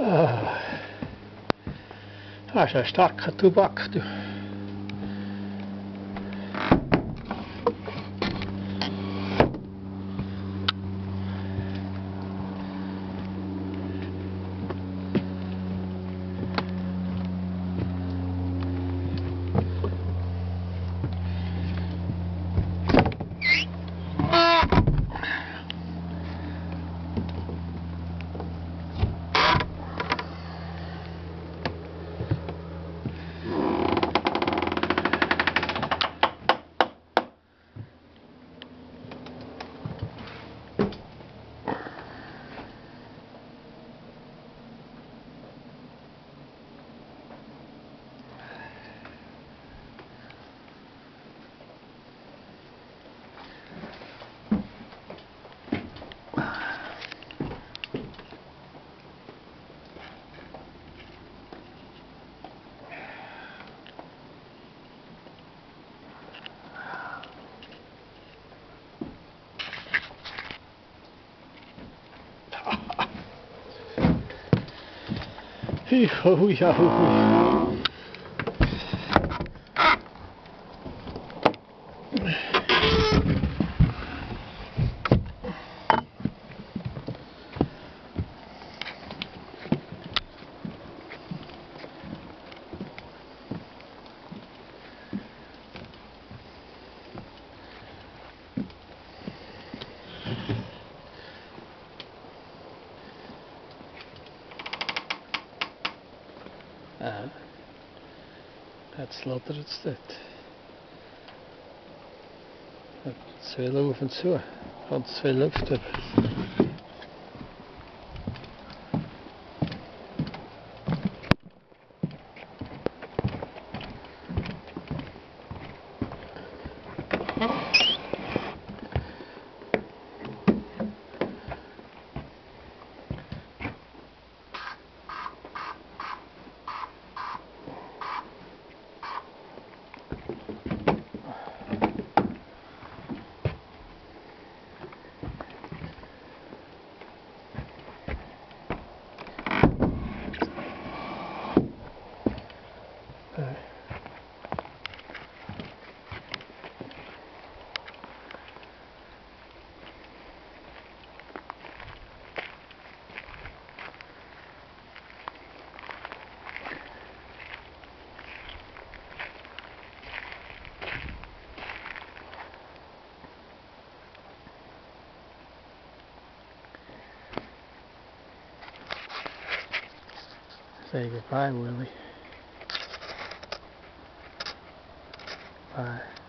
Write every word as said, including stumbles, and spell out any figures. Ah. Daar zijn stak toebak. Oei, ja, oei. Ja, het slottert steeds. Het twee lopen zo, want twee loopt er. Say goodbye, Willie. Bye.